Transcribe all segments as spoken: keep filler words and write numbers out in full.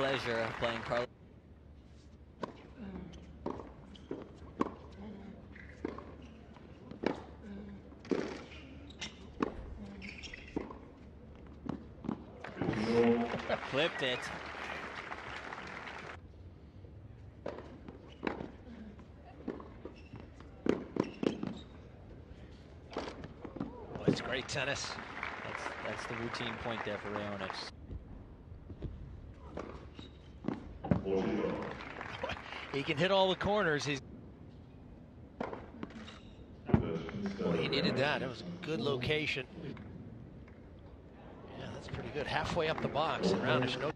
pleasure of playing Carlos. Flipped it. Oh, it's great tennis. That's, that's the routine point there for Raonic. He can hit all the corners. He's. Well, he needed that. It was a good location. Pretty good, halfway up the box, and Raonic no.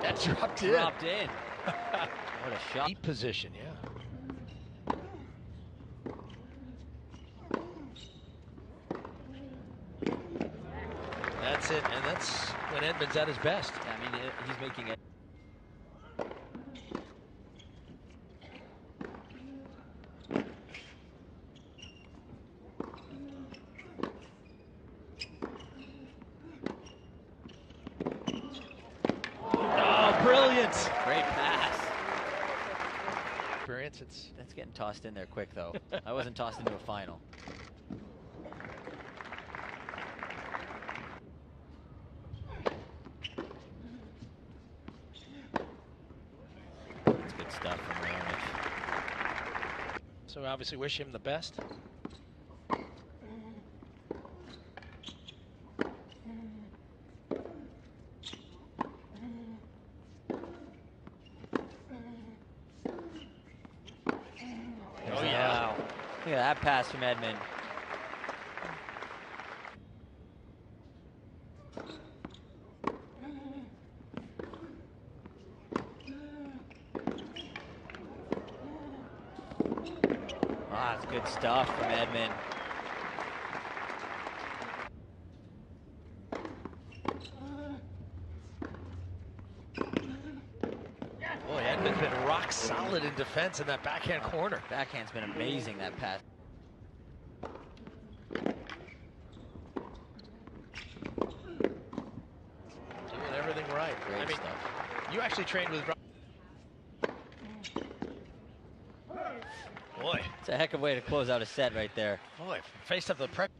That dropped in. Dropped in. What a shot. Deep position, yeah. That's it, and that's when Edmund's at his best. I mean, he's making it. Oh, brilliant! Great pass. Experience. It's that's getting tossed in there quick, though. I wasn't tossed into a final. Stuff from Raonic. So obviously wish him the best. Oh yeah. Look at that pass from Edmund. Ah, it's good stuff from Edmund. Boy, Edmund's been rock solid in defense in that backhand corner. Backhand's been amazing, that pass. Doing everything right. Great I mean, stuff. You actually trained with. Boy, it's a heck of a way to close out a set right there. Boy, faced up the pressure.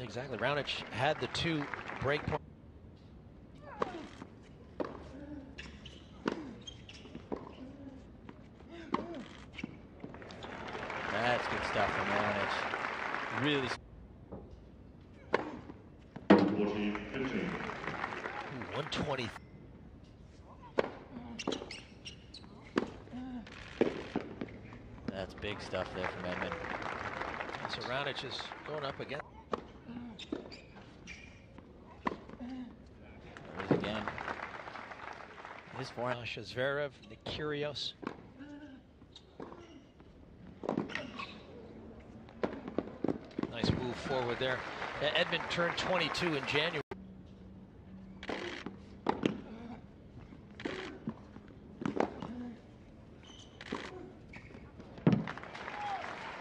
Exactly. Raonic had the two break points. That's good stuff from Raonic. Really. one twenty. That's big stuff there from Edmund. So Raonic is going up again. There is again. This one. Zverev, the Kyrios. Nice move forward there. Edmund turned twenty-two in January.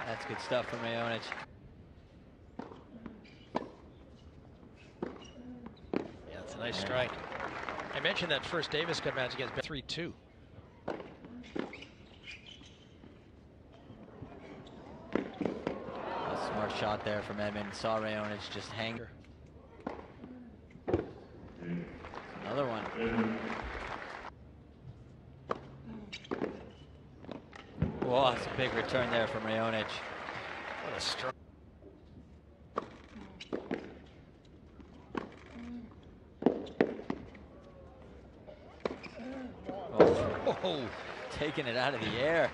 That's good stuff from Raonic. Yeah, that's a nice strike. I mentioned that first Davis Cup match against three two. A smart shot there from Edmund. Saw Raonic just hang. Another one. Oh, it's a big return there from Raonic. What a strike. Oh. Oh, taking it out of the air.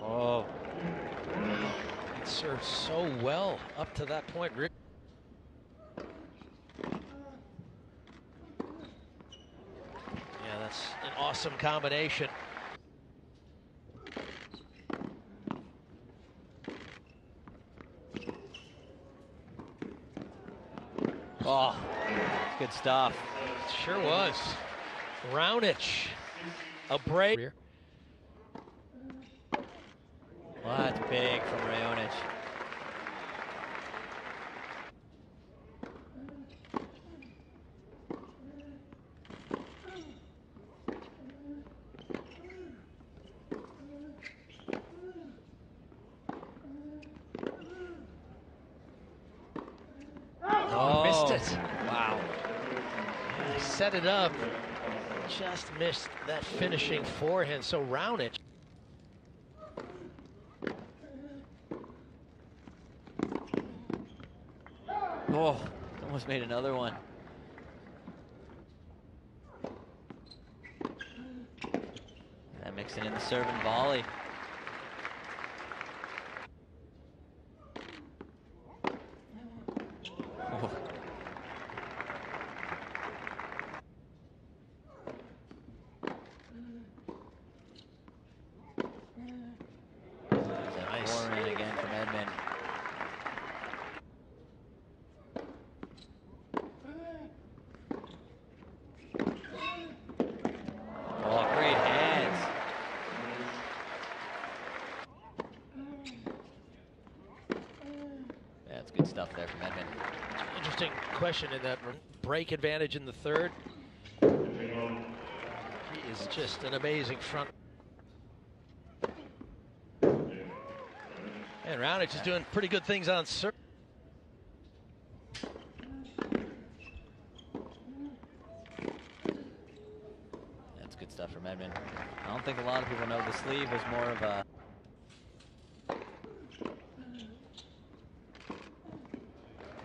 Oh. It served so well up to that point. An awesome combination. Oh, good stuff. Sure was. Raonic, a break. Well, that's big from Raonic. Oh, missed it. Wow. Yeah, set it up. Just missed that finishing forehand. So Raonic. Oh, almost made another one. That mixed it in the serve and volley. Forehand again from Edmund. Oh, great hands. That's good stuff there from Edmund. Interesting question in that break advantage in the third. He is just an amazing front. And Raonic is doing pretty good things on serve. That's good stuff from Edmund. I don't think a lot of people know the sleeve is more of a...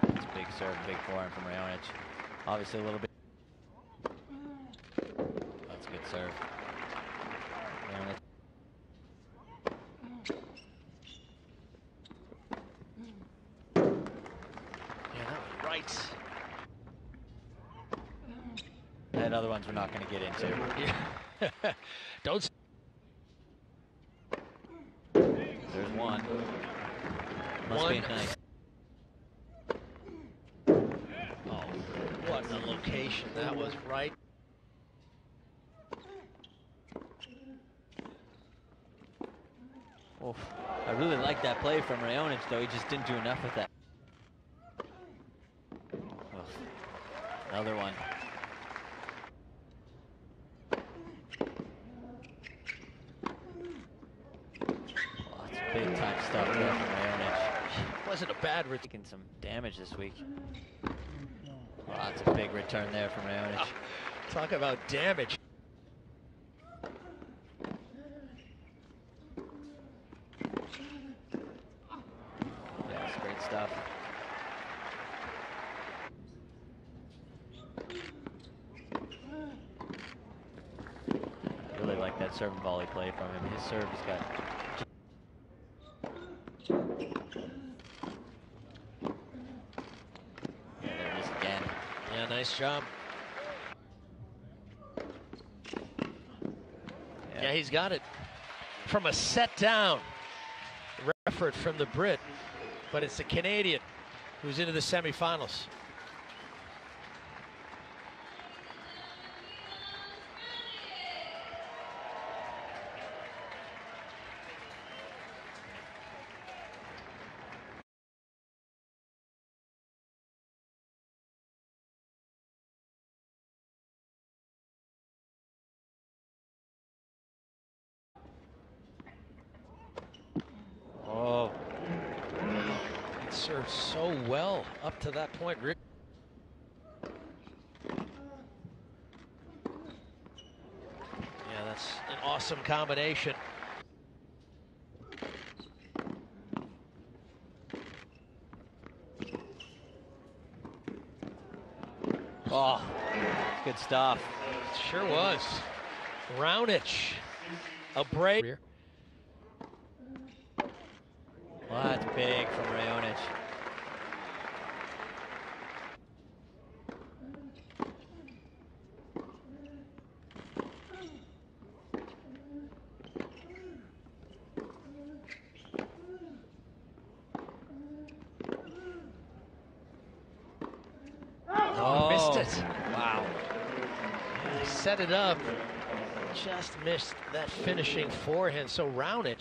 That's a big serve, big forehand from Raonic. Obviously a little bit... That's a good serve. Raonic. And other ones we're not going to get into. Don't. There's one. Must one. Be nice. Oh, what a location that was, right? Oof. I really like that play from Raonic, though. He just didn't do enough with that. Another one. Oh, that's big time stuff there from Raonic. Wasn't a bad return. Taking some damage this week. Oh, that's a big return there from Raonic. Oh, talk about damage. That's great stuff. That serve and volley play from him. His serve has got. Yeah, there it is again. Yeah, nice job. Yeah. Yeah, he's got it. From a set down effort from the Brit, but it's the Canadian who's into the semifinals. Served so well up to that point. Rick. Yeah, that's an awesome combination. Oh, good stuff. Sure was. Raonic, a break. Well, that's big from Raonic. Oh, shots. Wow. They set it up. Just missed that finishing forehand. So Raonic.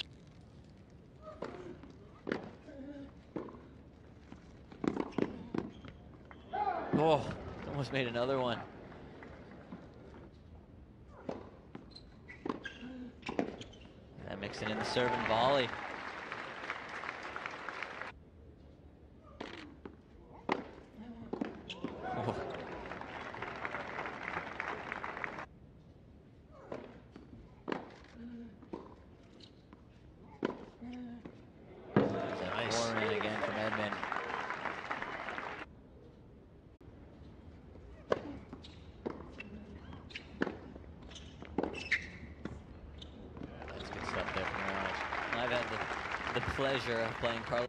Oh, almost made another one. That makes it in the serve and volley. Oh. Nice. Forehand again from Edmund. I've had the, the pleasure of playing Carlo.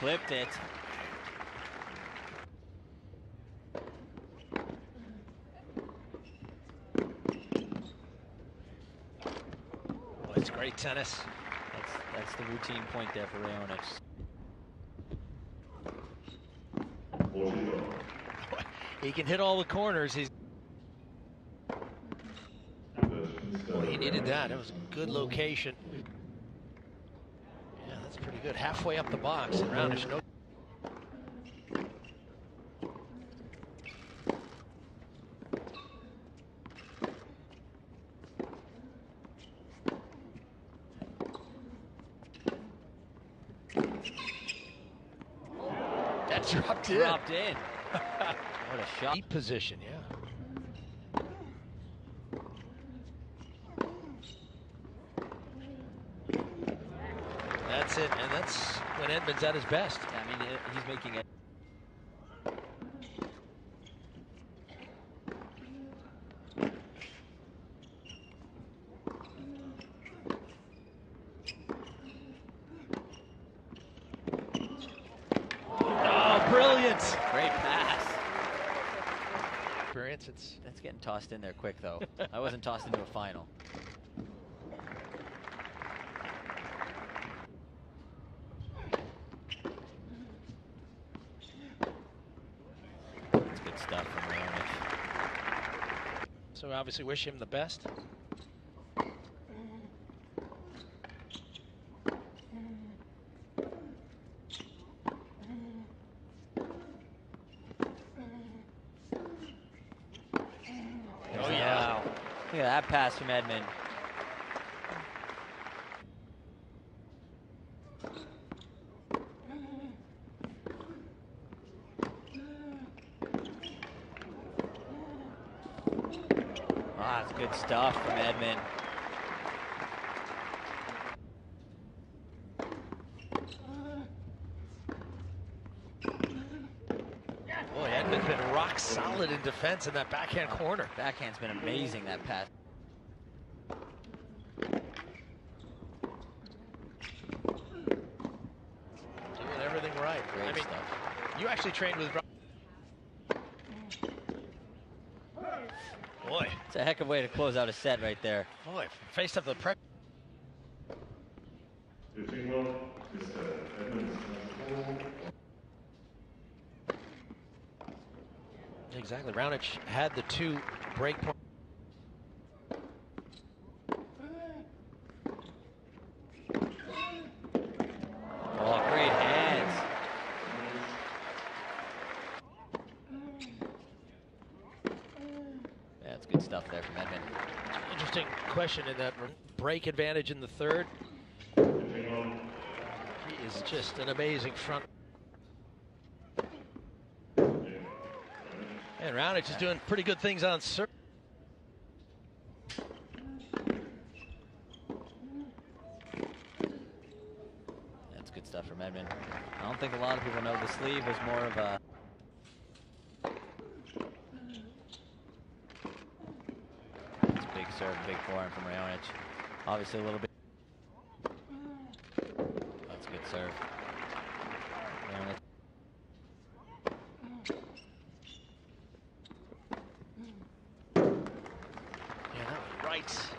Flipped it. Oh, it's great tennis. That's, that's the routine point there for Raonic. He can hit all the corners. He's well, he needed that. It was a good location. Yeah, that's pretty good. Halfway up the box, and Raonic no. That dropped in. Dropped in. What a shot. Deep position, yeah. That's it, and that's when Edmund's at his best. I mean, he's making it. Great pass. Experience. It's that's getting tossed in there quick though. I wasn't tossed into a final. That's good stuff from Raonic. So obviously wish him the best. Oh, yeah. Look at that pass from Edmund. Ah, it's good stuff from Edmund. Edmund's been rock solid in defense in that backhand corner. Backhand's been amazing, that pass. Doing everything right. Great I mean, stuff. You actually trained with... Boy. It's a heck of a way to close out a set right there. Boy, faced up the pressure. Exactly. Raonic had the two break points. Oh, great hands. That's good stuff there from Edmund. Interesting question in that break advantage in the third. He is just an amazing front. And Raonic is doing pretty good things on serve. That's good stuff from Edmund. I don't think a lot of people know the sleeve was more of a... That's a big serve, big forehand from Raonic. Obviously a little bit... That's a good serve. Raonic. right.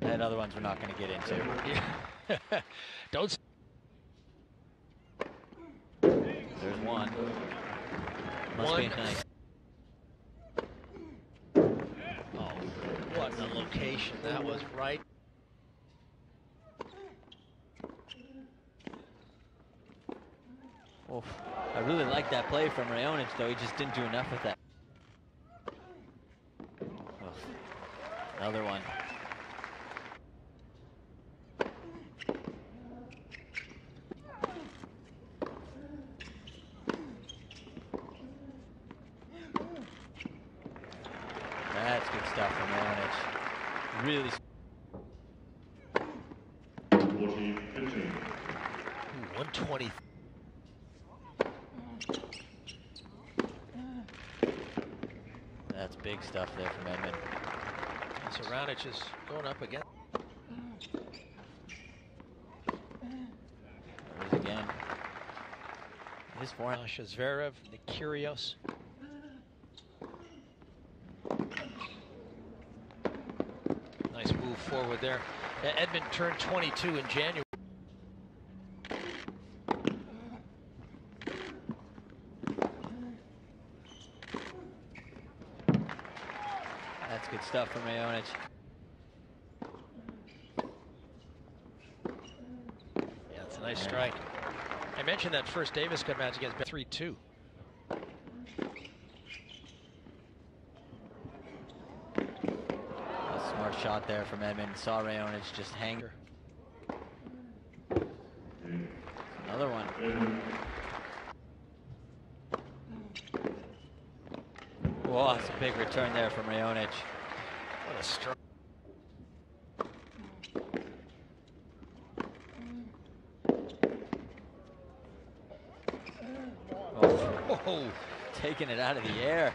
And other ones we're not going to get into. Don't. There's one. Must one. Be nice. Oh, what a location that was, right? Oof. I really like that play from Raonic, though. He just didn't do enough with that. Oof. Another one. That's good stuff from Raonic. Really. fourteen fifteen. one twenty. That's big stuff there from Edmund. So Raonic is going up again. There is again. His forehand. Zverev, the Kyrios. Nice move forward there. Edmund turned twenty-two in January. That's good stuff from Raonic. Yeah, it's a nice strike. I mentioned that first Davis Cup match against three two. A smart shot there from Edmund. Saw Raonic just hang. Another one. Whoa, that's a big return there from Raonic. What a strike. Oh. Oh, taking it out of the air.